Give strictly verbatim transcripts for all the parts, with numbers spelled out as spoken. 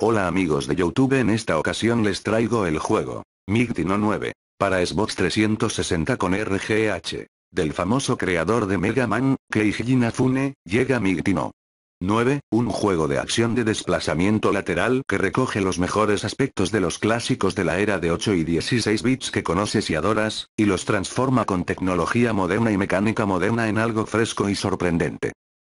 Hola amigos de YouTube, en esta ocasión les traigo el juego Mighty No. nueve para Xbox trescientos sesenta con R G H del famoso creador de Mega Man, Keiji Inafune. Llega Mighty No. nueve, un juego de acción de desplazamiento lateral que recoge los mejores aspectos de los clásicos de la era de ocho y dieciséis bits que conoces y adoras, y los transforma con tecnología moderna y mecánica moderna en algo fresco y sorprendente.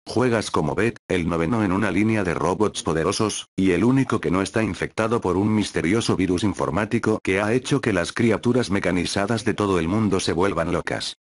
Juegas como Beck, el noveno en una línea de robots poderosos, y el único que no está infectado por un misterioso virus informático que ha hecho que las criaturas mecanizadas de todo el mundo se vuelvan locas.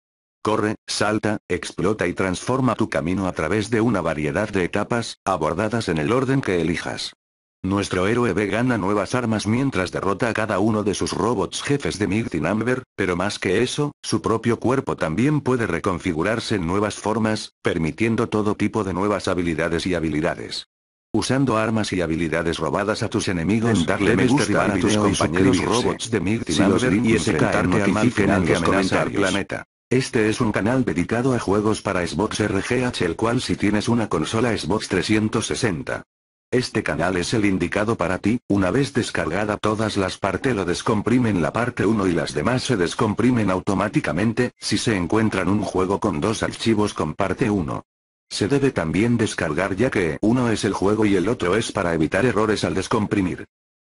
Corre, salta, explota y transforma tu camino a través de una variedad de etapas, abordadas en el orden que elijas. Nuestro héroe B gana nuevas armas mientras derrota a cada uno de sus robots jefes de Mighty No. pero más que eso, su propio cuerpo también puede reconfigurarse en nuevas formas, permitiendo todo tipo de nuevas habilidades y habilidades. Usando armas y habilidades robadas a tus enemigos, darle me gusta a tus compañeros robots de Mighty No. y enfrentarte al mal final que amenaza al planeta. Este es un canal dedicado a juegos para Xbox R G H, el cual si tienes una consola Xbox trescientos sesenta. Este canal es el indicado para ti. Una vez descargada todas las partes lo descomprimen la parte uno y las demás se descomprimen automáticamente, si se encuentran un juego con dos archivos con parte uno. Se debe también descargar ya que uno es el juego y el otro es para evitar errores al descomprimir.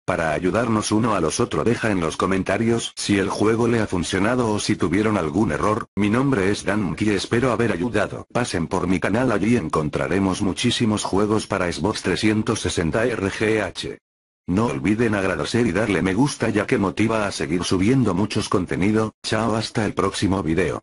Para ayudarnos uno a los otros, deja en los comentarios si el juego le ha funcionado o si tuvieron algún error. Mi nombre es Danky, espero haber ayudado. Pasen por mi canal, allí encontraremos muchísimos juegos para Xbox trescientos sesenta R G H. No olviden agradecer y darle me gusta ya que motiva a seguir subiendo muchos contenido. Chao, hasta el próximo video.